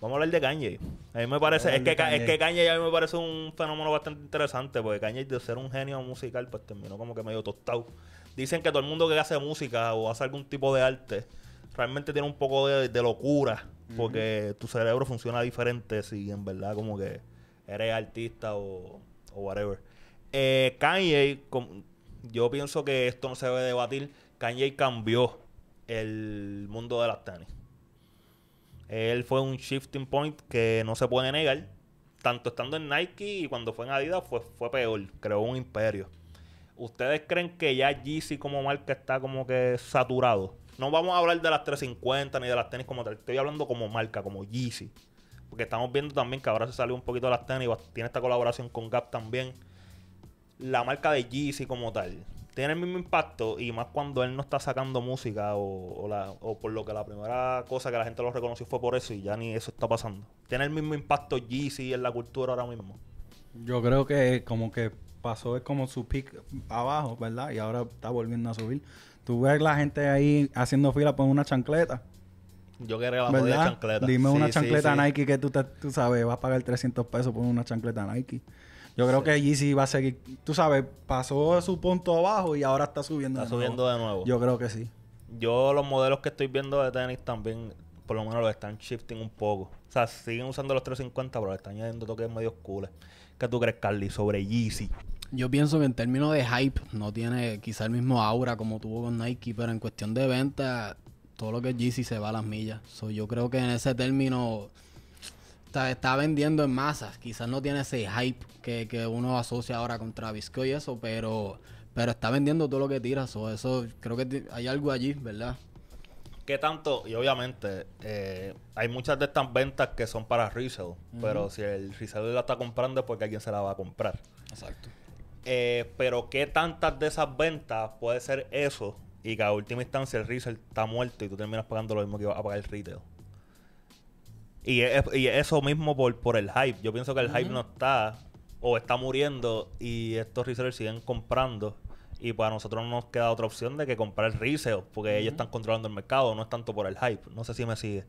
vamos a hablar de Kanye. A mí me parece, es que, Kanye. es que Kanye a mí me parece un fenómeno bastante interesante, porque Kanye de ser un genio musical, pues terminó como que medio tostado. Dicen que todo el mundo que hace música o hace algún tipo de arte, realmente tiene un poco de, de locura, porque uh-huh. tu cerebro funciona diferente si en verdad como que eres artista o, o whatever. Eh, Kanye... Con, Yo pienso que esto no se debe debatir. Kanye cambió el mundo de las tenis. Él fue un shifting point que no se puede negar. Tanto estando en Nike y cuando fue en Adidas fue, fue peor. Creó un imperio. ¿Ustedes creen que ya Yeezy como marca está como que saturado? No vamos a hablar de las trescientos cincuenta ni de las tenis como tal. Estoy hablando como marca, como Yeezy. Porque estamos viendo también que ahora se salió un poquito de las tenis. Tiene esta colaboración con Gap también. La marca de Yeezy como tal tiene el mismo impacto, y más cuando él no está sacando música o, o, la, o por lo que la primera cosa que la gente lo reconoció fue por eso, y ya ni eso está pasando. ¿Tiene el mismo impacto Yeezy en la cultura ahora mismo? Yo creo que como que pasó, es como su peak abajo, ¿verdad? Y ahora está volviendo a subir. Tú ves la gente ahí haciendo fila por una chancleta. Yo quería la jodida chancleta. Dime sí, una chancleta sí, Nike sí. que tú, te, tú sabes, vas a pagar trescientos pesos por una chancleta Nike. Yo creo sí. que Yeezy va a seguir, tú sabes, pasó su punto abajo y ahora está subiendo. Está de subiendo nuevo. de nuevo. Yo creo que sí. Yo los modelos que estoy viendo de tenis también, por lo menos los están shifting un poco. O sea, siguen usando los trescientos cincuenta, pero le están añadiendo toques medio cool. ¿Qué tú crees, Carli, sobre Yeezy? Yo pienso que en términos de hype no tiene quizá el mismo aura como tuvo con Nike, pero en cuestión de venta, todo lo que es Yeezy se va a las millas. So, yo creo que en ese término está, está vendiendo en masas. Quizás no tiene ese hype que, que uno asocia ahora con Travis Scott y eso, pero, pero está vendiendo todo lo que tira. So, eso creo que hay algo allí, ¿verdad? ¿Qué tanto? Y obviamente, eh, hay muchas de estas ventas que son para resale, uh-huh. pero si el reseller la está comprando es porque alguien se la va a comprar. Exacto. Eh, pero ¿qué tantas de esas ventas puede ser eso? Y que a última instancia el resale está muerto y tú terminas pagando lo mismo que vas a pagar el retail. Y, es, y eso mismo por, por el hype. Yo pienso que el uh-huh. hype no está, o está muriendo, y estos resellers siguen comprando. Y para nosotros no nos queda otra opción de que comprar el resale, porque uh-huh. ellos están controlando el mercado, no es tanto por el hype. No sé si me sigue.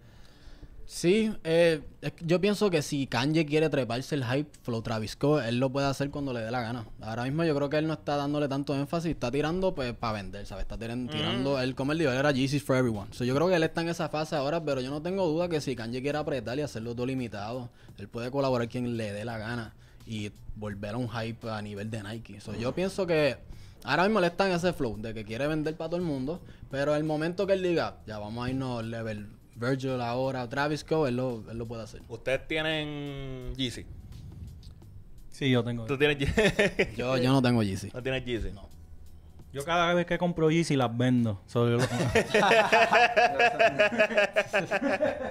Sí, eh, yo pienso que si Kanye quiere treparse el hype flow Travis Scott, él lo puede hacer cuando le dé la gana. Ahora mismo yo creo que él no está dándole tanto énfasis, está tirando pues para vender, ¿sabes? Está tirando, mm. tirando él como el nivel era Yeezys for Everyone. So, yo creo que él está en esa fase ahora, pero yo no tengo duda que si Kanye quiere apretar y hacerlo todo limitado, él puede colaborar quien le dé la gana y volver a un hype a nivel de Nike. So, mm. Yo pienso que ahora mismo le está en ese flow de que quiere vender para todo el mundo, pero el momento que él diga, ya vamos a irnos level Virgil ahora, Travis Scott, él lo, él lo puede hacer. ¿Ustedes tienen Yeezy? Sí, yo tengo. ¿Tú tienes Yeezy? Yo, yo no tengo Yeezy. ¿No tienes Yeezy? No. Yo cada vez que compro Yeezy las vendo. Solo los...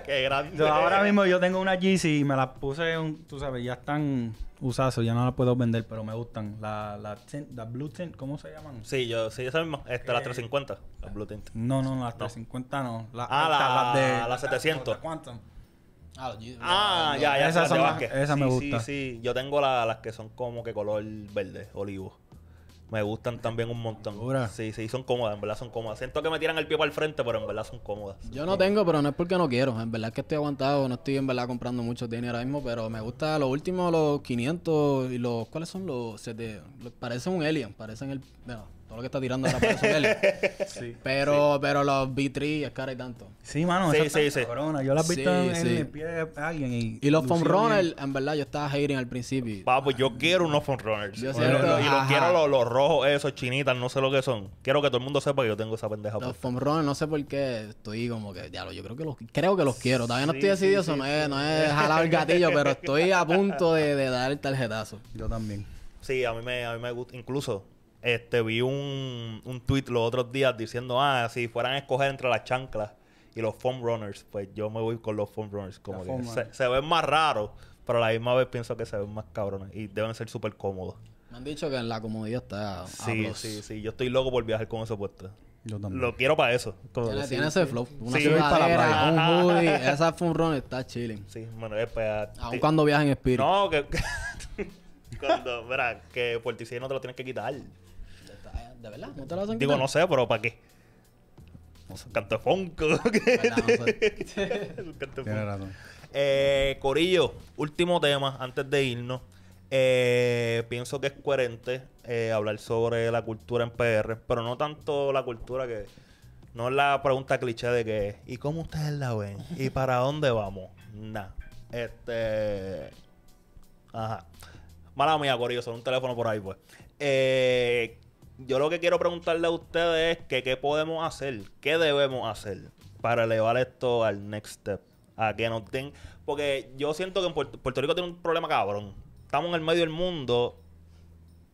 Qué grande. Yo ahora mismo yo tengo una Yeezy y me las puse, un, tú sabes, ya están usadas, ya no las puedo vender, pero me gustan. La, la, tint, la Blue Tint, ¿cómo se llaman? Sí, yo, sí, esa misma. Esta, eh, las trescientos cincuenta. La Blue Tint. No, no, no, las trescientos cincuenta no. La, ah, esta, la, la de... La setecientos. La Quantum. Ah, yo, ah ya, ya. Esas son las, esa sí, me gusta. Sí, sí. Yo tengo la, las que son como que color verde, olivo. Me gustan también un montón. Sí, sí, son cómodas, en verdad son cómodas. Siento que me tiran el pie para el frente, pero en verdad son cómodas. Son Yo no cómodas. tengo, pero no es porque no quiero. En verdad es que estoy aguantado, no estoy en verdad comprando mucho tenis ahora mismo, pero me gusta los últimos, los quinientos y los... ¿Cuáles son los? Se te, los parecen un alien, parecen el... No, todo lo que está tirando ahora parece un alien. Sí. Pero, sí. pero los B tres es cara y tanto. Sí, mano, sí, sí, sí. Corona. Yo las he visto sí, en sí. el pie de alguien y... Y los Foam Runners, en verdad, yo estaba hating al principio. Papo, yo ah, quiero unos Foam Runners. Yo siento, lo, y los quiero los, los rojos esos, chinitas, no sé lo que son. Quiero que todo el mundo sepa que yo tengo esa pendeja. Los Foam Runners, no sé por qué estoy como que... Ya, yo creo que los, creo que los quiero. Todavía no estoy sí, decidido, sí, eso sí, no, es, sí. no es jalado el gatillo, pero estoy a punto de, de dar el tarjetazo. Yo también. Sí, a mí me, a mí me gusta. Incluso... Este, vi un, un tweet los otros días diciendo, ah, si fueran a escoger entre las chanclas y los Foam Runners, pues yo me voy con los Foam Runners. Como que se, se ven más raros, pero a la misma vez pienso que se ven más cabrones y deben ser súper cómodos. Me han dicho que en la comodidad está... Sí, a sí, sí. Yo estoy loco por viajar con eso puesto. Yo también. Lo quiero para eso. Tiene, sí, tiene ese flow. Una sí, para la playa. Un hoodie. Esa Foam Runner está chilling. Sí, bueno, es para... Aun cuando viajes en Spirit. No, que... cuando, verá, que por ti si no te lo tienes que quitar. ¿De verdad? ¿No te lo hacen? Digo, no sé, pero ¿para qué? No sé. Canto Fonco. No sé. Tienes razón. Eh, Corillo, último tema antes de irnos. Eh, pienso que es coherente eh, hablar sobre la cultura en P R, pero no tanto la cultura que... No es la pregunta cliché de que... ¿Y cómo ustedes la ven? ¿Y para dónde vamos? Nah. Este... Ajá. Mala mía, Corillo, son un teléfono por ahí, pues. Eh... Yo lo que quiero preguntarle a ustedes es que qué podemos hacer, qué debemos hacer para elevar esto al next step, a que nos den... Porque yo siento que en Puerto, Puerto Rico tiene un problema cabrón. Estamos en el medio del mundo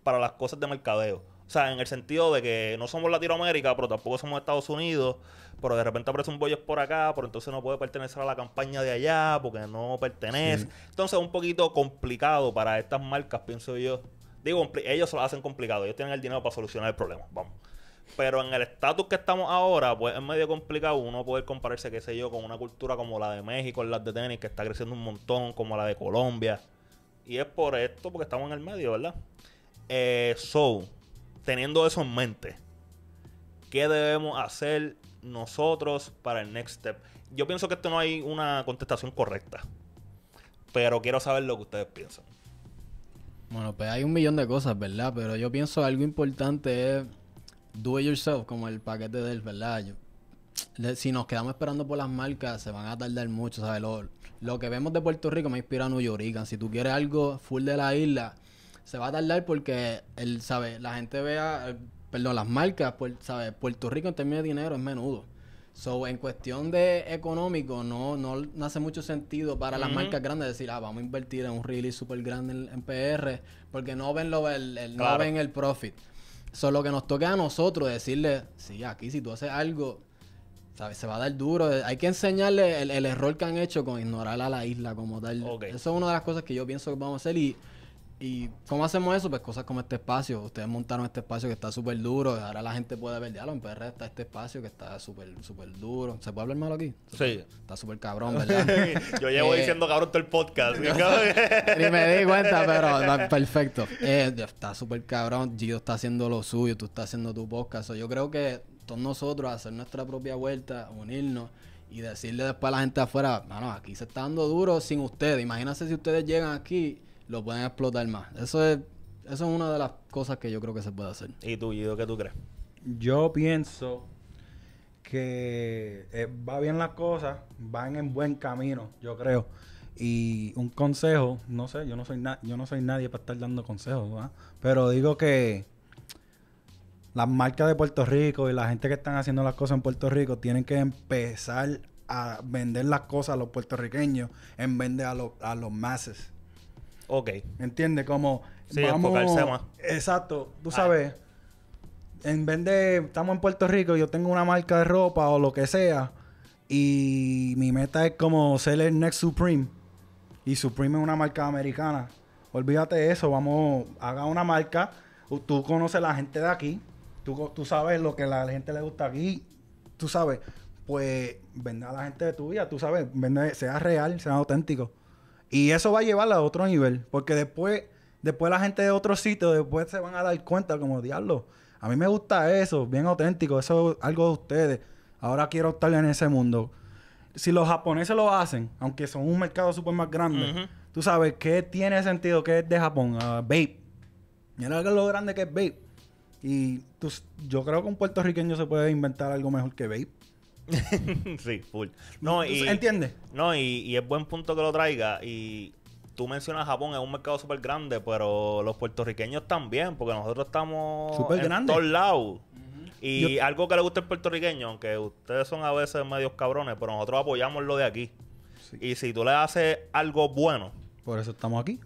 para las cosas de mercadeo. O sea, en el sentido de que no somos Latinoamérica, pero tampoco somos Estados Unidos, pero de repente aparece un boyes por acá, pero entonces no puede pertenecer a la campaña de allá porque no pertenece. Sí. Entonces es un poquito complicado para estas marcas, pienso yo. Digo, ellos lo hacen complicado. Ellos tienen el dinero para solucionar el problema. Vamos. Pero en el estatus que estamos ahora, pues es medio complicado uno poder compararse, qué sé yo, con una cultura como la de México, las de tenis, que está creciendo un montón, como la de Colombia. Y es por esto, porque estamos en el medio, ¿verdad? Eh, so, teniendo eso en mente, qué debemos hacer nosotros para el next step. Yo pienso que esto no hay una contestación correcta, pero quiero saber lo que ustedes piensan. Bueno, pues hay un millón de cosas, ¿verdad? Pero yo pienso algo importante es do it yourself, como el paquete de él, ¿verdad? Yo, le, si nos quedamos esperando por las marcas, se van a tardar mucho, ¿sabes? Lo, lo que vemos de Puerto Rico me inspira a New York. Si tú quieres algo full de la isla, se va a tardar porque, el, ¿sabes? La gente vea, perdón, las marcas, por, ¿sabes? Puerto Rico en términos de dinero es menudo. So, en cuestión de económico, no, no, no hace mucho sentido para las uh-huh. marcas grandes decir, ah, vamos a invertir en un release súper grande en, en P R, porque no ven, lo, el, el, claro. no ven el profit. Solo que nos toca a nosotros decirle, sí, aquí si tú haces algo, ¿sabes? Se va a dar duro. Hay que enseñarle el, el error que han hecho con ignorar a la isla como tal. Okay. Eso es una de las cosas que yo pienso que vamos a hacer. Y, y ¿cómo hacemos eso? Pues cosas como este espacio. Ustedes montaron este espacio que está súper duro. Ahora la gente puede ver, diálogo, en P R está este espacio que está súper, súper duro. ¿Se puede hablar malo aquí? Sí. Está súper cabrón, ¿verdad? Yo llevo eh, diciendo cabrón todo el podcast. Ni me di cuenta, pero está perfecto. Eh, está súper cabrón. Gio está haciendo lo suyo. Tú estás haciendo tu podcast. So, yo creo que todos nosotros hacer nuestra propia vuelta, unirnos y decirle después a la gente afuera, mano, aquí se está dando duro sin ustedes. Imagínense si ustedes llegan aquí, lo pueden explotar más. Eso es, eso es una de las cosas que yo creo que se puede hacer. ¿Y tú, Guido, qué tú crees? Yo pienso que eh, va bien las cosas, van en buen camino, yo creo. Y un consejo, no sé, yo no soy, na yo no soy nadie para estar dando consejos, ¿verdad? Pero digo que las marcas de Puerto Rico y la gente que están haciendo las cosas en Puerto Rico tienen que empezar a vender las cosas a los puertorriqueños en vez de a, lo, a los masses. Ok. ¿Entiendes? Como... Sí, vamos, enfocarse más. Exacto. Tú sabes, Ay. en vez de... Estamos en Puerto Rico, yo tengo una marca de ropa o lo que sea y mi meta es como ser el next Supreme. Y Supreme es una marca americana. Olvídate de eso. Vamos, haga una marca. Tú conoces la gente de aquí. Tú, tú sabes lo que la gente le gusta aquí. Tú sabes. Pues, vende a la gente de tu vida. Tú sabes, vende, sea real, sea auténtico. Y eso va a llevarla a otro nivel. Porque después, después la gente de otro sitio, después se van a dar cuenta como, diablo, a mí me gusta eso, bien auténtico, eso es algo de ustedes. Ahora quiero estar en ese mundo. Si los japoneses lo hacen, aunque son un mercado súper más grande, uh-huh. tú sabes, ¿qué tiene sentido? ¿Qué es de Japón? Uh, Bape. Mira lo grande que es Bape. Y tú, yo creo que un puertorriqueño se puede inventar algo mejor que Bape. Sí, full. No, y, ¿entiendes? No, y, y es buen punto que lo traiga. Y tú mencionas Japón, es un mercado súper grande, pero los puertorriqueños también, porque nosotros estamos super en grande. Todos lados. Uh-huh. Y Yo... algo que le gusta al puertorriqueño, aunque ustedes son a veces medios cabrones, pero nosotros apoyamos lo de aquí. Sí. Y si tú le haces algo bueno... Por eso estamos aquí.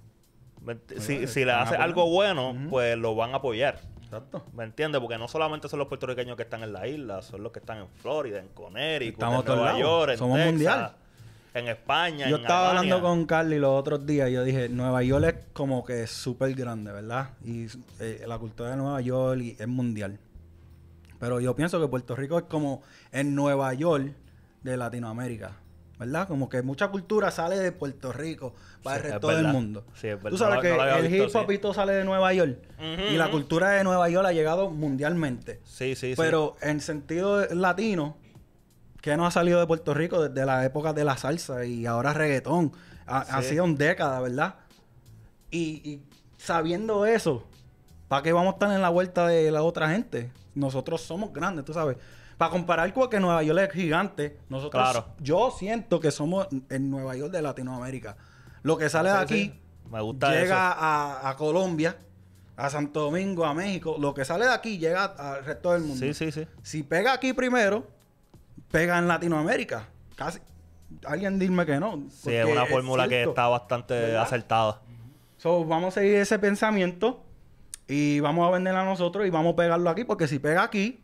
Si, Oye, si le haces apoyando. algo bueno, uh-huh. pues lo van a apoyar. Exacto. ¿Me entiendes? Porque no solamente son los puertorriqueños que están en la isla, son los que están en Florida, en Connecticut, en Nueva York, en Somos Texas, mundial. en España, Yo en estaba Albania. hablando con Carli los otros días y yo dije, Nueva York es como que súper grande, ¿verdad? Y eh, la cultura de Nueva York y es mundial. Pero yo pienso que Puerto Rico es como el Nueva York de Latinoamérica, ¿verdad? Como que mucha cultura sale de Puerto Rico para sí, el resto del mundo. Sí, es verdad. Tú sabes no, que no el visto, hip hopito sí. sale de Nueva York uh-huh, y la uh-huh. cultura de Nueva York ha llegado mundialmente. Sí, sí, Pero sí. Pero en sentido latino, ¿qué no ha salido de Puerto Rico desde la época de la salsa y ahora reggaetón? Ha, sí. ha sido una década, ¿verdad? Y, y sabiendo eso, ¿para qué vamos a estar en la vuelta de la otra gente? Nosotros somos grandes, tú sabes. Para comparar con que Nueva York es gigante, nosotros, claro. yo siento que somos el Nueva York de Latinoamérica. Lo que sale sí, de aquí sí. Me gusta llega a, a Colombia, a Santo Domingo, a México. Lo que sale de aquí llega al resto del mundo. Sí, sí, sí. Si pega aquí primero, pega en Latinoamérica. Casi. Alguien dime que no. Sí, es una fórmula es que está bastante ¿verdad? acertada. So, vamos a seguir ese pensamiento y vamos a venderla a nosotros y vamos a pegarlo aquí, porque si pega aquí,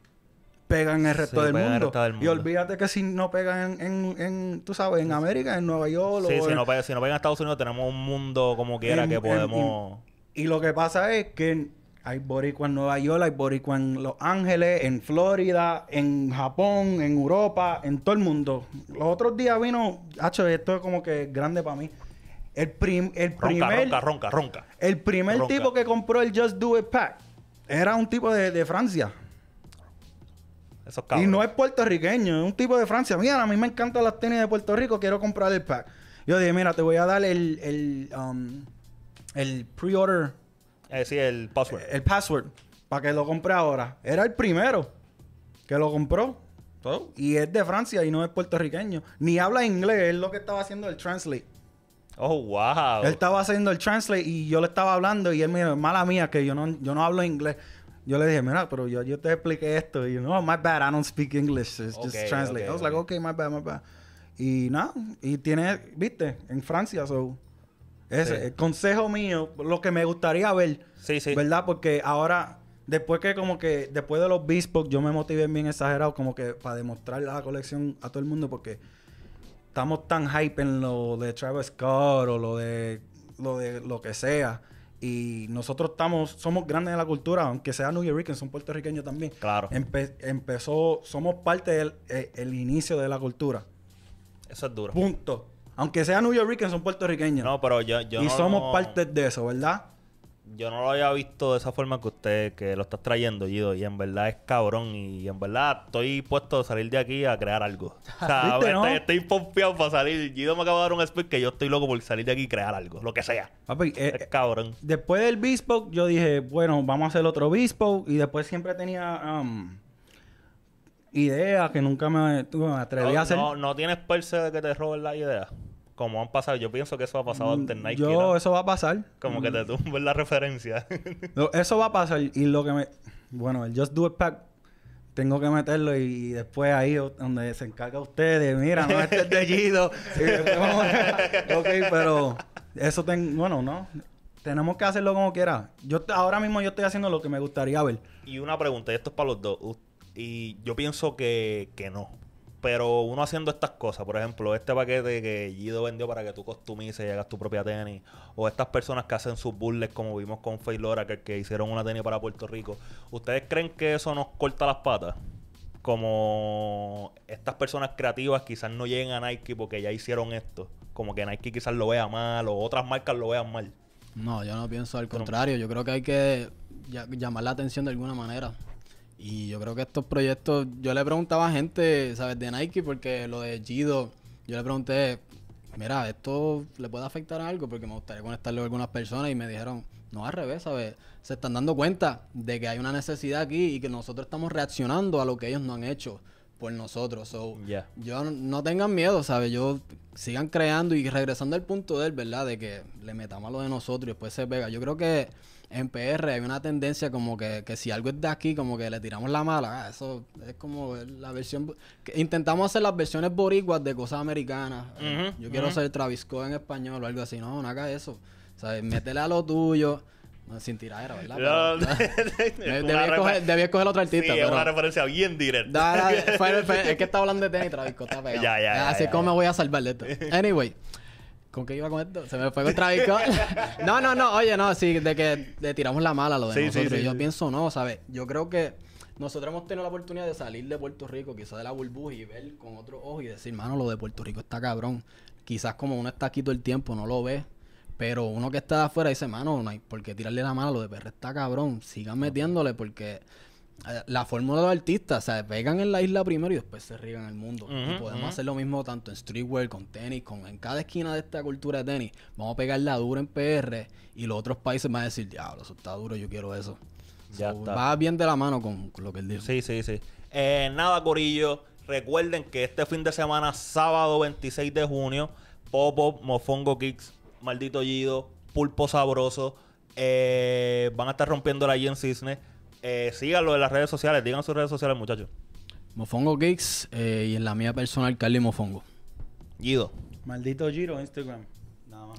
pegan el resto, sí, del mundo. el resto del mundo. Y olvídate que si no pegan en, en, en tú sabes, en América, en Nueva York... Sí, o si, en... no pega, si no pegan en Estados Unidos, tenemos un mundo como quiera en, que podemos... En, y, y lo que pasa es que hay boricua en Nueva York, hay boricua en Los Ángeles, en Florida, en Japón, en Europa, en todo el mundo. Los otros días vino... Hacho, esto es como que grande para mí. El, prim, el ronca, primer... Ronca, ronca, ronca. El primer ronca. tipo que compró el Just Do It Pack era un tipo de, de Francia. Esos cabros. Y no es puertorriqueño, es un tipo de Francia. Mira, a mí me encantan las tenis de Puerto Rico, quiero comprar el pack. Yo dije, mira, te voy a dar el, el, um, el pre-order. Eh, sí, el password. El, el password, para que lo compre ahora. Era el primero que lo compró. ¿Todo? Y es de Francia y no es puertorriqueño. Ni habla inglés, es lo que estaba haciendo el translate. Oh, wow. Él estaba haciendo el translate y yo le estaba hablando y él me dijo, mala mía, que yo no, yo no hablo inglés. Yo le dije, mira, pero yo, yo te expliqué esto. Y yo, no, my bad, I don't speak English. It's okay, just translate. Okay, I was okay. like, okay, my bad, my bad. Y nada, no, y tiene, viste, en Francia, so... Ese, sí. El consejo mío, lo que me gustaría ver, sí, sí. ¿verdad? Porque ahora, después que como que, después de los Beast Box, yo me motivé bien exagerado como que para demostrar la colección a todo el mundo porque estamos tan hype en lo de Travis Scott o lo de, lo de lo que sea. Y nosotros estamos, somos grandes en la cultura, aunque sea New Yorkers, son puertorriqueños también. Claro. Empe empezó, somos parte del el, el inicio de la cultura. Eso es duro. Punto. Aunque sean New Yorkers, son puertorriqueños. No, pero yo, yo Y no, somos no, parte de eso, ¿verdad? Yo no lo había visto de esa forma que usted que lo está trayendo, Guido. Y en verdad es cabrón. Y en verdad estoy puesto a salir de aquí a crear algo. O sea, ¿viste, no? estoy, estoy pompeado para salir. Guido me acaba de dar un speech que yo estoy loco por salir de aquí y crear algo. Lo que sea. Papi, es eh, cabrón. Después del Beast Box, yo dije, bueno, vamos a hacer otro Beast Box. Y después siempre tenía... Um, ideas que nunca me, me atreví no, a hacer. No, no tienes perse de que te roben las ideas. Como han pasado. Yo pienso que eso ha pasado antes Nike. Yo, ¿no? Eso va a pasar. Como mm. que te tumben la referencia. No, eso va a pasar. Y lo que me... Bueno, el Just Do It Pack, tengo que meterlo y, y después ahí donde se encarga ustedes. Mira, no este es de Guido. Ok, pero... Eso ten... Bueno, no... Tenemos que hacerlo como quiera. Yo ahora mismo yo estoy haciendo lo que me gustaría ver. Y una pregunta. Y esto es para los dos. Y yo pienso que, que no. Pero uno haciendo estas cosas, por ejemplo, este paquete que Guido vendió para que tú costumices y hagas tu propia tenis, o estas personas que hacen sus burles, como vimos con Faylora, que, que hicieron una tenis para Puerto Rico, ¿ustedes creen que eso nos corta las patas? Como estas personas creativas quizás no lleguen a Nike porque ya hicieron esto. Como que Nike quizás lo vea mal o otras marcas lo vean mal. No, yo no pienso al contrario. Yo creo que hay que llamar la atención de alguna manera. Y yo creo que estos proyectos... Yo le preguntaba a gente, ¿sabes? De Nike, porque lo de Gedo... Yo le pregunté, mira, ¿esto le puede afectar a algo? Porque me gustaría conectarlo a algunas personas. Y me dijeron, no, al revés, ¿sabes? Se están dando cuenta de que hay una necesidad aquí y que nosotros estamos reaccionando a lo que ellos no han hecho por nosotros. So, yeah. yo no, no tengan miedo, ¿sabes? Yo... Sigan creando y regresando al punto de él, ¿verdad? De que le metamos a lo de nosotros y después se pega. Yo creo que... En P R hay una tendencia como que, que si algo es de aquí, como que le tiramos la mala. Eso es como la versión... Que intentamos hacer las versiones boricuas de cosas americanas. Uh-huh, eh, yo uh-huh. quiero ser Travis Scott en español o algo así. No, no haga eso. O sea, métele a lo tuyo. No, sin tiradera, ¿verdad? No, pero, debía, coger, debía coger otro artista. Sí, es una referencia bien directa. Da, da, fire, fire, es que está hablando de tenis, Travis Scott está pegado. Ya, ya, así ya, es como ya. Me voy a salvar de esto. Anyway... ¿Con qué iba con esto? Se me fue con Travis Scott. No, no, no. Oye, no. Sí, de que le tiramos la mala a lo de sí, nosotros. Sí, sí, yo sí. pienso no, ¿sabes? Yo creo que nosotros hemos tenido la oportunidad de salir de Puerto Rico, quizás de la burbuja, y ver con otro ojo y decir, mano, lo de Puerto Rico está cabrón. Quizás como uno está aquí todo el tiempo, no lo ve. Pero uno que está de afuera dice, mano, no hay por qué tirarle la mala. Lo de P R está cabrón. Sigan metiéndole porque... La fórmula de los artistas, se pegan en la isla primero y después se riegan al mundo. Uh-huh, y podemos uh-huh. hacer lo mismo tanto en streetwear, con tenis, con en cada esquina de esta cultura de tenis. Vamos a pegar la dura en P R y los otros países van a decir, diablo, eso está duro, yo quiero eso. Ya so, está. Va bien de la mano con, con lo que él dijo. Sí, sí, sí. Eh, nada, corillo. Recuerden que este fin de semana, sábado veintiséis de junio, Pop-Up, Mofongo Kicks, Maldito Gedo, Pulpo Sabroso, eh, van a estar rompiendo la allí en Cisne. Eh, síganlo en las redes sociales. Digan sus redes sociales, muchachos. Mofongo Kicks eh, y en la mía personal, Carli Mofongo. Guido. Maldito Gedo, Instagram. Nada más.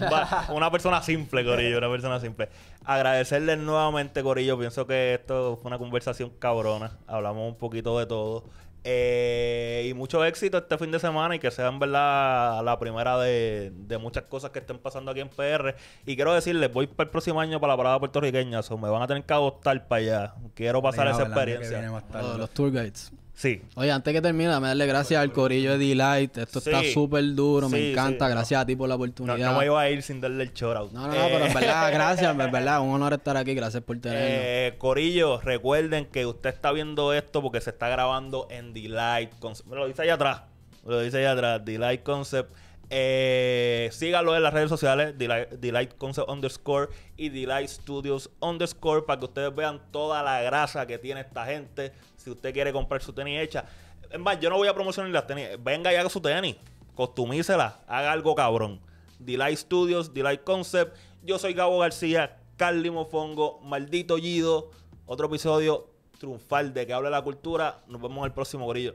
Va, una persona simple, corillo. Una persona simple. Agradecerles nuevamente, corillo. Pienso que esto fue una conversación cabrona. Hablamos un poquito de todo. Eh, y mucho éxito este fin de semana y que sea en verdad la primera de, de muchas cosas que estén pasando aquí en P R. Y quiero decirles, voy para el próximo año para la Parada Puertorriqueña. So, me van a tener que adoptar para allá. Quiero pasar Venga, esa experiencia. Más tarde. Oh, los tour guides. Sí. Oye, antes que termine, dame darle gracias al corillo de Delight. Esto sí. está súper duro, sí, me encanta. Sí. Gracias no. a ti por la oportunidad. No, no me iba a ir sin darle el shout out. No, no, eh. no, pero en verdad, gracias, en verdad. Un honor estar aquí, gracias por tenerlo. Eh, corillo, recuerden que usted está viendo esto porque se está grabando en Delight Concept. Me lo dice allá atrás, me lo dice allá atrás, Delight Concept. Eh, sígalo en las redes sociales, Delight, Delight Concept underscore y Delight Studios underscore, para que ustedes vean toda la grasa que tiene esta gente. Si usted quiere comprar su tenis hecha, es más, yo no voy a promocionar las tenis, venga y haga su tenis, costumícela, haga algo cabrón. Delight Studios, Delight Concept. Yo soy Gabo García, Carli Mofongo, Maldito Gedo. Otro episodio triunfal de Que Hable la Cultura. Nos vemos en el próximo, gorillo.